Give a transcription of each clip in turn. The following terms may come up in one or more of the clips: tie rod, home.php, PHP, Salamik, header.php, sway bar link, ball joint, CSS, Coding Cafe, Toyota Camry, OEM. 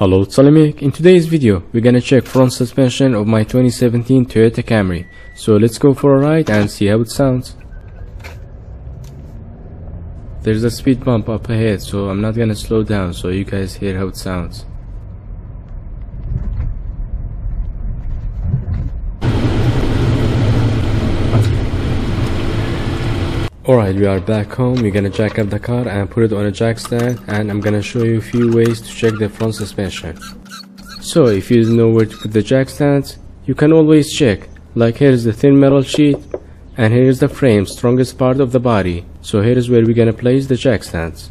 Hello, Salamik. In today's video, we're gonna check front suspension of my 2017 Toyota Camry. So let's go for a ride and see how it sounds. There's a speed bump up ahead, so I'm not gonna slow down so you guys hear how it sounds. Alright, we are back home. We're gonna jack up the car and put it on a jack stand, and I'm gonna show you a few ways to check the front suspension. So if you don't know where to put the jack stands, you can always check. Like, here's the thin metal sheet and here's the frame, strongest part of the body. So here is where we're gonna place the jack stands.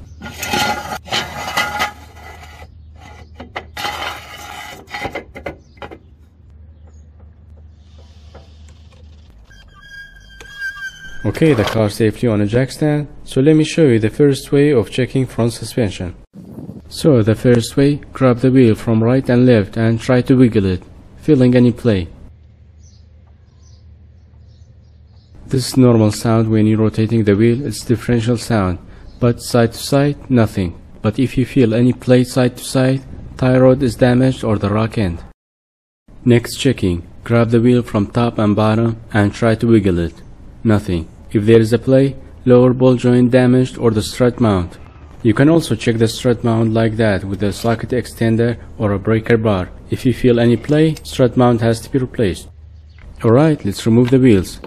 Okay, the car safely on a jack stand. So let me show you the first way of checking front suspension. So the first way, grab the wheel from right and left and try to wiggle it, feeling any play. This is normal sound when you're rotating the wheel, it's differential sound, but side to side, nothing. But if you feel any play side to side, tie rod is damaged or the rock end. Next checking, grab the wheel from top and bottom and try to wiggle it, nothing. If there is a play, lower ball joint damaged or the strut mount. You can also check the strut mount like that with a socket extender or a breaker bar. If you feel any play, strut mount has to be replaced. Alright, let's remove the wheels.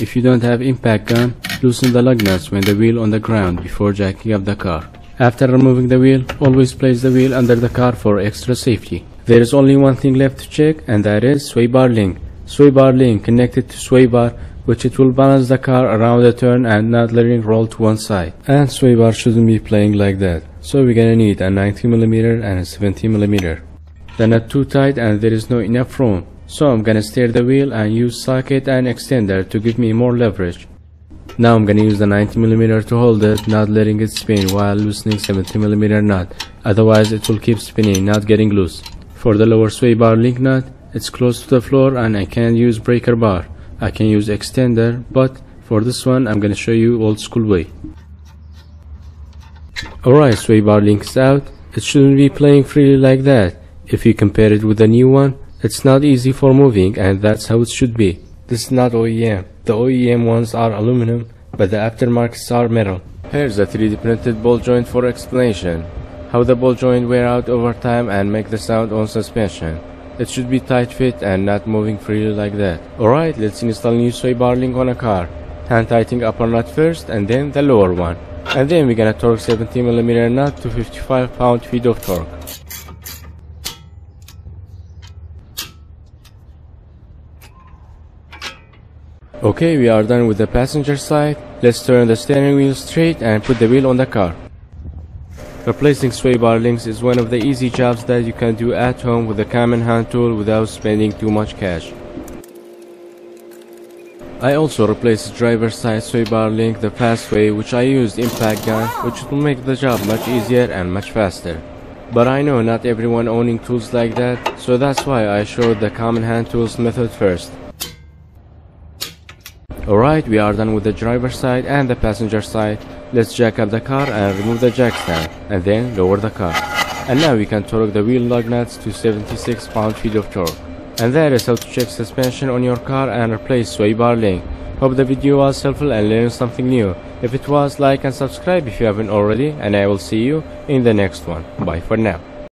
If you don't have impact gun, loosen the lug nuts when the wheel on the ground before jacking up the car. After removing the wheel, always place the wheel under the car for extra safety. There is only one thing left to check, and that is sway bar link. Sway bar link connected to sway bar, which it will balance the car around the turn and not letting it roll to one side. And sway bar shouldn't be playing like that, so we're gonna need a 90mm and a 70mm. They're not too tight and there is no enough room, so I'm gonna steer the wheel and use socket and extender to give me more leverage. Now I'm gonna use the 90mm to hold it, not letting it spin while loosening 70mm nut, otherwise it will keep spinning, not getting loose. For the lower sway bar link nut, it's close to the floor and I can't use breaker bar. I can use extender, but for this one I'm gonna show you old school way. Alright, sway bar link is out. It shouldn't be playing freely like that. If you compare it with the new one, it's not easy for moving, and that's how it should be. This is not OEM. The OEM ones are aluminum, but the aftermarkets are metal. Here's a 3D printed ball joint for explanation. How the ball joint wear out over time and make the sound on suspension. It should be tight fit and not moving freely like that. Alright, let's install new sway bar link on a car. Hand tightening upper nut first and then the lower one. And then we're gonna torque 70mm nut to 55 pound-feet of torque. Okay, we are done with the passenger side. Let's turn the steering wheel straight and put the wheel on the car. Replacing sway bar links is one of the easy jobs that you can do at home with a common hand tool without spending too much cash. I also replaced driver's side sway bar link the fast way, which I used impact gun, which will make the job much easier and much faster. But I know not everyone owning tools like that, so that's why I showed the common hand tools method first. Alright, we are done with the driver's side and the passenger side. Let's jack up the car and remove the jack stand, and then lower the car. And now we can torque the wheel lug nuts to 76 pound-feet of torque. And that is how to check suspension on your car and replace sway bar link. Hope the video was helpful and learned something new. If it was, like and subscribe if you haven't already, and I will see you in the next one. Bye for now.